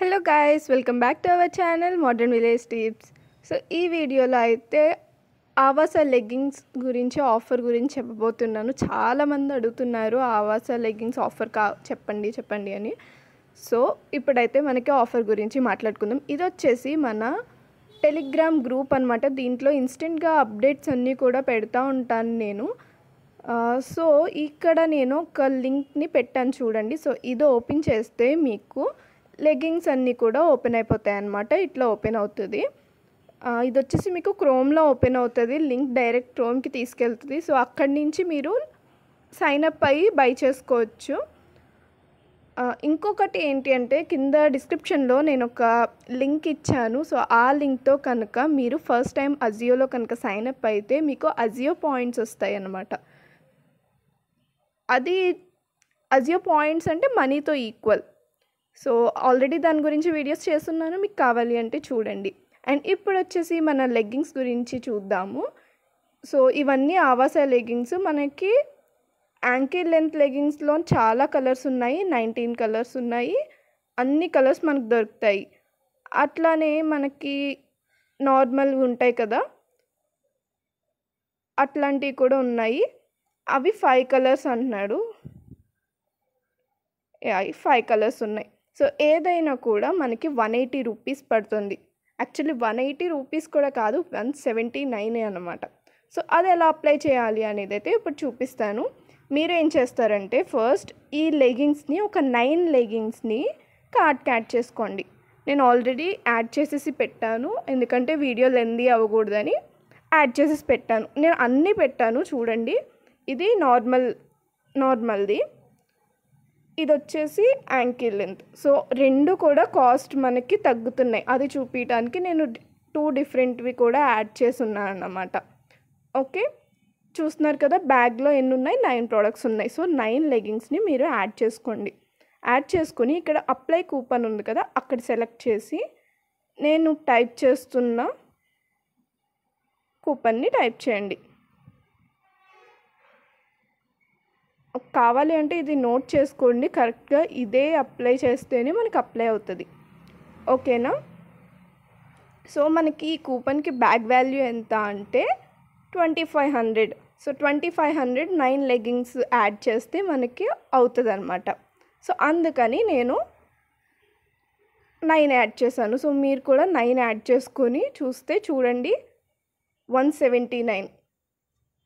Hello guys welcome back to our channel modern village tips. So ఈ వీడియోలో అయితే Avaasa leggings గురించి ఆఫర్ గురించి చెప్పబోతున్నాను. చాలామంది అడుగుతున్నారు ఆవాసా లెగ్గింగ్స్ ఆఫర్ చెప్పండి అని. సో ఇప్పుడైతే మనకి ఆఫర్ గురించి మాట్లాడుకుందాం. ఇది వచ్చేసి మన టెలిగ్రామ్ గ్రూప్ అనమాట. దీంట్లో ఇన్స్టెంట్గా అప్డేట్స్ అన్నీ కూడా పెడతా ఉంటాను నేను. సో ఇక్కడ నేను ఒక లింక్ని పెట్టాను చూడండి. సో ఇది ఓపెన్ చేస్తే మీకు లెగ్గింగ్స్ అన్నీ కూడా ఓపెన్ అయిపోతాయి అన్నమాట. ఇట్లా ఓపెన్ అవుతుంది. ఇది వచ్చేసి మీకు క్రోమ్లో ఓపెన్ అవుతుంది. లింక్ డైరెక్ట్ క్రోమ్కి తీసుకెళ్తుంది. సో అక్కడి నుంచి మీరు సైన్అప్ అయ్యి బై చేసుకోవచ్చు. ఇంకొకటి ఏంటి అంటే కింద డిస్క్రిప్షన్లో నేను ఒక లింక్ ఇచ్చాను. సో ఆ లింక్తో కనుక మీరు ఫస్ట్ టైం అజియోలో కనుక సైన్అప్ అయితే మీకు అజియో పాయింట్స్ వస్తాయి అన్నమాట. అది అజియో పాయింట్స్ అంటే మనీతో ఈక్వల్. సో ఆల్రెడీ దాని గురించి వీడియోస్ చేస్తున్నాను, మీకు కావాలి అంటే చూడండి. అండ్ ఇప్పుడు వచ్చేసి మన లెగ్గింగ్స్ గురించి చూద్దాము. సో ఇవన్నీ ఆవాసా లెగ్గింగ్స్. మనకి యాంకిల్ లెంత్ లెగ్గింగ్స్లో చాలా కలర్స్ ఉన్నాయి, 19 కలర్స్ ఉన్నాయి. అన్ని కలర్స్ మనకు దొరుకుతాయి. అట్లానే మనకి నార్మల్గా ఉంటాయి కదా, అట్లాంటివి కూడా ఉన్నాయి. అవి 5 కలర్స్ అంటున్నాడు. అవి 5 కలర్స్ ఉన్నాయి. సో ఏదైనా కూడా మనకి 180 రూపీస్ పడుతుంది. యాక్చువల్లీ 180 రూపీస్ కూడా కాదు, 179 అనమాట. సో అది ఎలా అప్లై చేయాలి అనేది అయితే ఇప్పుడు చూపిస్తాను. మీరు ఏం చేస్తారంటే ఫస్ట్ ఈ లెగ్గింగ్స్ని ఒక 9 లెగ్గింగ్స్ని కార్ట్కి యాడ్ చేసుకోండి. నేను ఆల్రెడీ యాడ్ చేసేసి పెట్టాను, ఎందుకంటే వీడియో లెందీ అవ్వకూడదని యాడ్ చేసేసి పెట్టాను. నేను అన్నీ పెట్టాను చూడండి. ఇది నార్మల్ది, ఇది వచ్చేసి యాంకిల్ లెంత్. సో రెండు కూడా కాస్ట్ మనకి తగ్గుతున్నాయి. అది చూపించడానికి నేను 2 డిఫరెంట్వి కూడా యాడ్ చేస్తున్నాను అన్నమాట. ఓకే, చూస్తున్నారు కదా బ్యాగ్లో ఎన్ని ఉన్నాయి, 9 ప్రోడక్ట్స్ ఉన్నాయి. సో 9 లెగ్గింగ్స్ని మీరు యాడ్ చేసుకోండి. యాడ్ చేసుకుని ఇక్కడ అప్లై కూపన్ ఉంది కదా, అక్కడ సెలెక్ట్ చేసి నేను టైప్ చేస్తున్న కూపన్ని టైప్ చేయండి. కావాలి అంటే ఇది నోట్ చేసుకోండి, కరెక్ట్గా ఇదే అప్లై చేస్తేనే మనకు అప్లై అవుతుంది. ఓకేనా? సో మనకి ఈ కూపన్కి బ్యాగ్ వాల్యూ ఎంత అంటే 2500. సో 2500 9 లెగ్గింగ్స్ యాడ్ చేస్తే మనకి అవుతుంది అనమాట. సో అందుకని నేను 9 యాడ్ చేశాను. సో మీరు కూడా 9 యాడ్ చేసుకొని చూస్తే చూడండి 179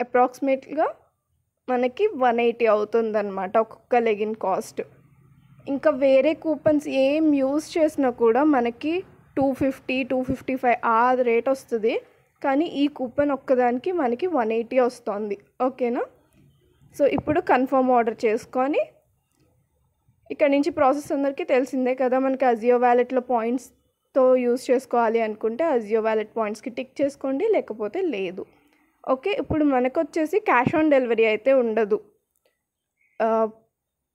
అప్రాక్సిమేట్గా మనకి 180 అవుతుందన్నమాట ఒక్కొక్క లెగిన్ కాస్ట్. ఇంకా వేరే కూపన్స్ ఏం యూజ్ చేసినా కూడా మనకి 250, 255 ఆ రేట్ వస్తుంది. కానీ ఈ కూపన్ ఒక్కదానికి మనకి 180 వస్తుంది. ఓకేనా? సో ఇప్పుడు కన్ఫర్మ్ ఆర్డర్ చేసుకొని ఇక్కడ నుంచి ప్రాసెస్ అందరికీ తెలిసిందే కదా. మనకి అజియో వ్యాలెట్లో పాయింట్స్తో యూజ్ చేసుకోవాలి అనుకుంటే అజియో వ్యాలెట్ పాయింట్స్కి టిక్ చేసుకోండి, లేకపోతే లేదు. ఓకే, ఇప్పుడు మనకు వచ్చేసి క్యాష్ ఆన్ డెలివరీ అయితే ఉండదు.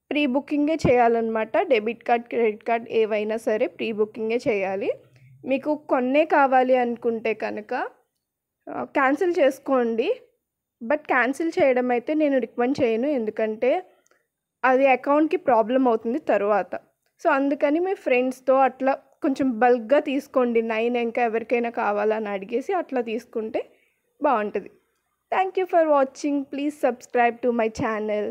ప్రీ బుకింగే చేయాలన్నమాట. డెబిట్ కార్డ్, క్రెడిట్ కార్డ్ ఏవైనా సరే ప్రీ బుకింగే చేయాలి. మీకు కొన్నే కావాలి అనుకుంటే కనుక క్యాన్సిల్ చేసుకోండి. బట్ క్యాన్సిల్ చేయడం అయితే నేను రికమెండ్ చేయను, ఎందుకంటే అది అకౌంట్కి ప్రాబ్లం అవుతుంది తర్వాత. సో అందుకని మీ ఫ్రెండ్స్తో అట్లా కొంచెం బల్క్గా తీసుకోండి. 9 ఇంకా ఎవరికైనా కావాలని అడిగేసి అట్లా తీసుకుంటే బాగుంటుంది. Thank you for watching. Please subscribe to my channel.